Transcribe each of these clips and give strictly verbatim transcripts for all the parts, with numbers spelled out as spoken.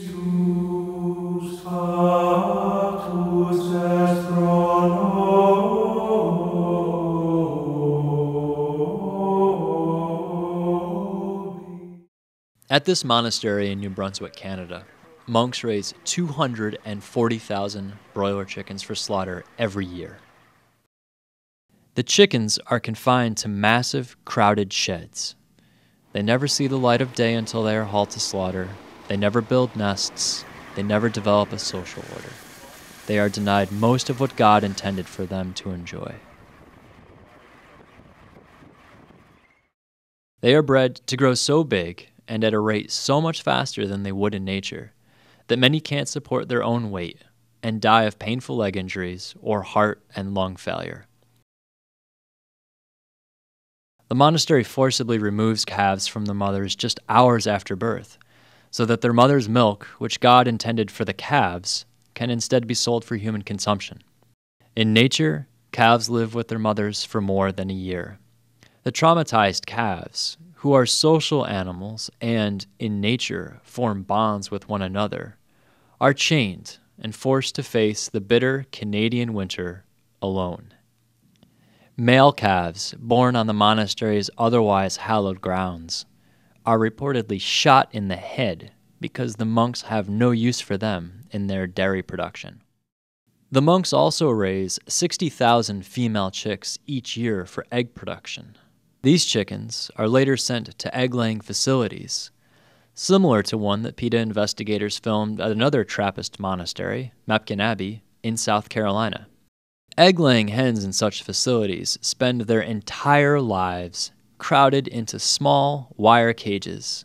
At this monastery in New Brunswick, Canada, monks raise two hundred forty thousand broiler chickens for slaughter every year. The chickens are confined to massive, crowded sheds. They never see the light of day until they are hauled to slaughter. They never build nests. They never develop a social order. They are denied most of what God intended for them to enjoy. They are bred to grow so big and at a rate so much faster than they would in nature that many can't support their own weight and die of painful leg injuries or heart and lung failure. The monastery forcibly removes calves from the mothers just hours after birth, so that their mother's milk, which God intended for the calves, can instead be sold for human consumption. In nature, calves live with their mothers for more than a year. The traumatized calves, who are social animals and, in nature, form bonds with one another, are chained and forced to face the bitter Canadian winter alone. Male calves, born on the monastery's otherwise hallowed grounds, are reportedly shot in the head because the monks have no use for them in their dairy production. The monks also raise sixty thousand female chicks each year for egg production. These chickens are later sent to egg-laying facilities, similar to one that PETA investigators filmed at another Trappist monastery, Mepkin Abbey, in South Carolina. Egg-laying hens in such facilities spend their entire lives crowded into small wire cages,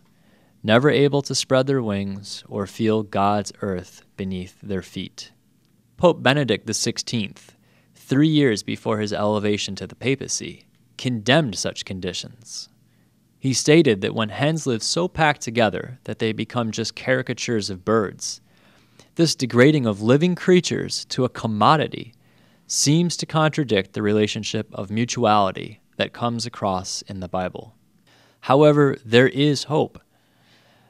never able to spread their wings or feel God's earth beneath their feet. Pope Benedict the sixteenth, three years before his elevation to the papacy, condemned such conditions. He stated that when hens live so packed together that they become just caricatures of birds, this degrading of living creatures to a commodity seems to contradict the relationship of mutuality that comes across in the Bible. However, there is hope.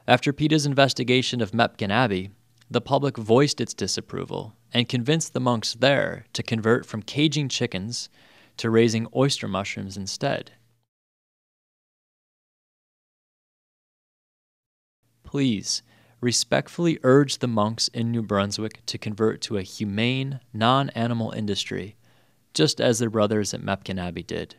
After PETA's investigation of Mepkin Abbey, the public voiced its disapproval and convinced the monks there to convert from caging chickens to raising oyster mushrooms instead. Please, respectfully urge the monks in New Brunswick to convert to a humane, non-animal industry, just as their brothers at Mepkin Abbey did.